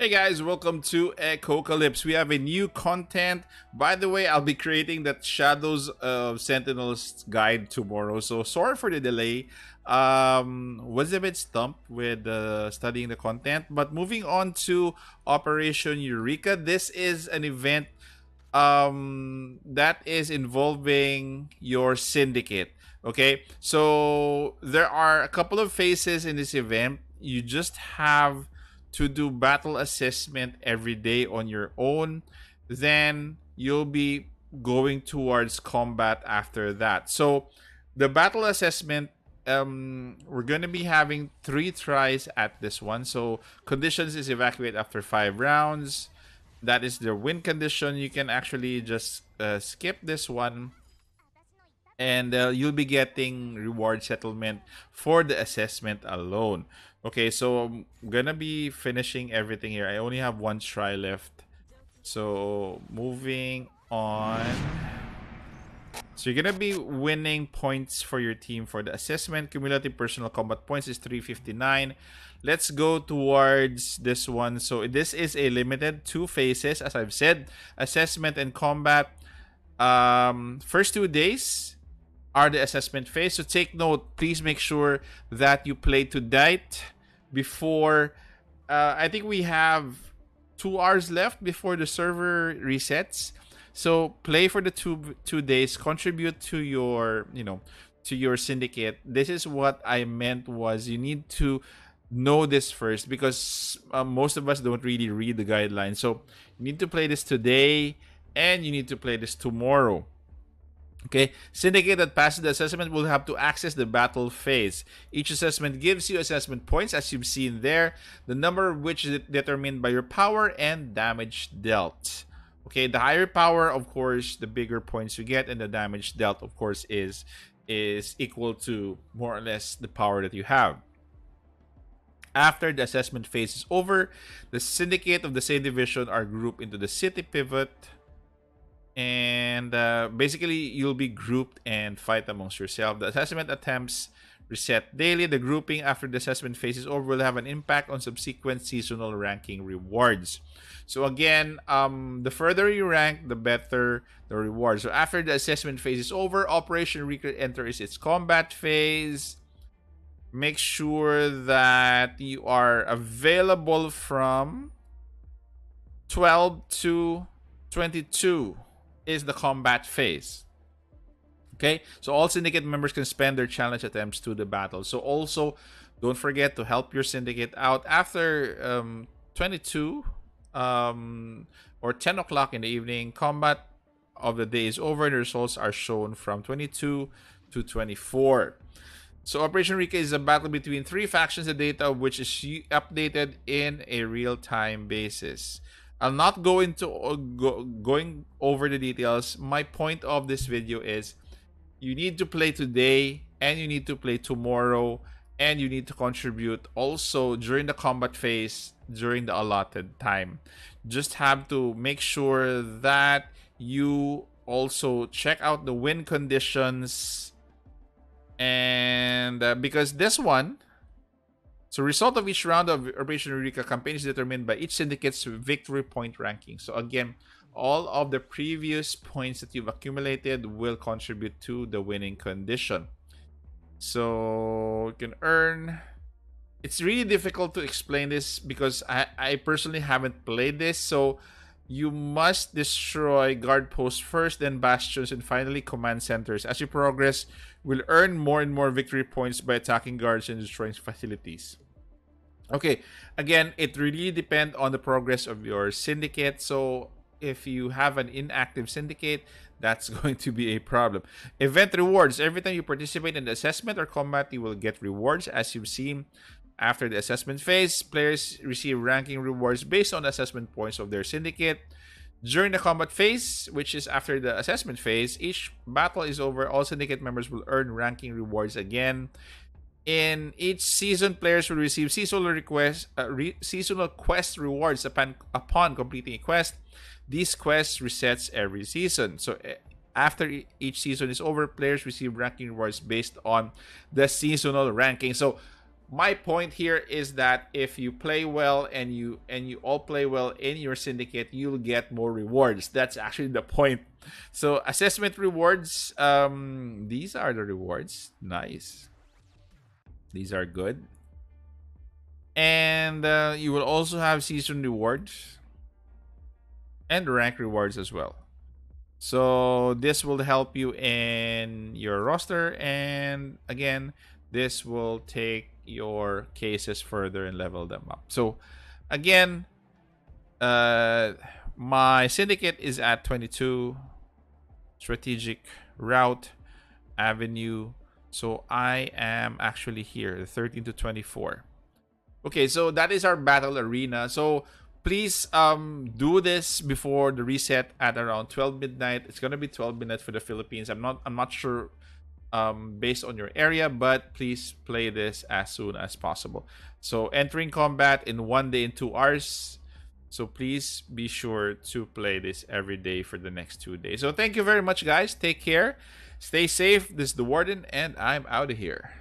Hey guys, welcome to Echocalypse. We have a new content. By the way, I'll be creating that Shadows of Sentinels guide tomorrow, so sorry for the delay. Was a bit stumped with studying the content. But moving on to Operation Eureka. This is an event that is involving your syndicate. Okay, so there are a couple of phases in this event. You just have to do battle assessment every day on your own. Then you'll be going towards combat after that. So the battle assessment, we're going to be having 3 tries at this one. So conditions is evacuate after 5 rounds. That is the win condition. You can actually just skip this one. And you'll be getting reward settlement for the assessment alone. Okay, so I'm gonna be finishing everything here. I only have 1 try left. So moving on. So you're gonna be winning points for your team for the assessment. Cumulative personal combat points is 359. Let's go towards this one. So this is a limited 2 phases, as I've said. Assessment and combat. First 2 days are the assessment phase, so take note. Please make sure that you play tonight before I think we have 2 hours left before the server resets. So play for the two days, contribute to your to your syndicate. This is what I meant, was you need to know this first, because most of us don't really read the guidelines. So you need to play this today and you need to play this tomorrow. Okay, syndicate that passes the assessment will have to access the battle phase. Each assessment gives you assessment points, as you've seen there, the number of which is determined by your power and damage dealt. Okay, the higher power, of course, the bigger points you get, and the damage dealt, of course, is equal to more or less the power that you have. After the assessment phase is over, the syndicate of the same division are grouped into the city pivot. And basically, you'll be grouped and fight amongst yourself. The assessment attempts reset daily. The grouping after the assessment phase is over will have an impact on subsequent seasonal ranking rewards. So again, the further you rank, the better the reward. So after the assessment phase is over, Operation Eureka enters its combat phase. Make sure that you are available from 12 to 22. Is the combat phase. Okay, so all syndicate members can spend their challenge attempts to the battle. So also don't forget to help your syndicate out after 22 or 10 o'clock in the evening. Combat of the day is over and the results are shown from 22 to 24. So Operation Eureka is a battle between 3 factions, the data of which is updated in a real-time basis. I'll not go into going over the details. My point of this video is you need to play today and you need to play tomorrow, and you need to contribute also during the combat phase during the allotted time. Just have to make sure that you also check out the win conditions, and because this one, so result of each round of Operation Eureka campaign is determined by each syndicate's victory point ranking. So again, all of the previous points that you've accumulated will contribute to the winning condition. So you can earn... It's really difficult to explain this because I personally haven't played this. So you must destroy guard posts first, then bastions, and finally command centers. As you progress, we'll earn more and more victory points by attacking guards and destroying facilities. Okay, again, it really depends on the progress of your syndicate. So if you have an inactive syndicate, that's going to be a problem. Event rewards. Every time you participate in the assessment or combat, you will get rewards, as you've seen. After the assessment phase, players receive ranking rewards based on the assessment points of their syndicate. During the combat phase, which is after the assessment phase, each battle is over, all syndicate members will earn ranking rewards again. In each season, players will receive seasonal quest rewards upon completing a quest. These quests resets every season. So after each season is over, players receive ranking rewards based on the seasonal ranking. So my point here is that if you play well and you all play well in your syndicate, you'll get more rewards. That's actually the point. So assessment rewards, these are the rewards. Nice. These are good. And you will also have season rewards and rank rewards as well. So this will help you in your roster, and again, this will take your cases further and level them up. So again, my syndicate is at 22, strategic route, avenue. So I am actually here, 13 to 24. Okay, so that is our battle arena. So please do this before the reset at around 12 midnight. It's going to be 12 midnight for the Philippines. I'm not sure based on your area, but please play this as soon as possible. So entering combat in 1 day and 2 hours. So please be sure to play this every day for the next 2 days. So thank you very much, guys. Take care. Stay safe. This is the Warden, and I'm out of here.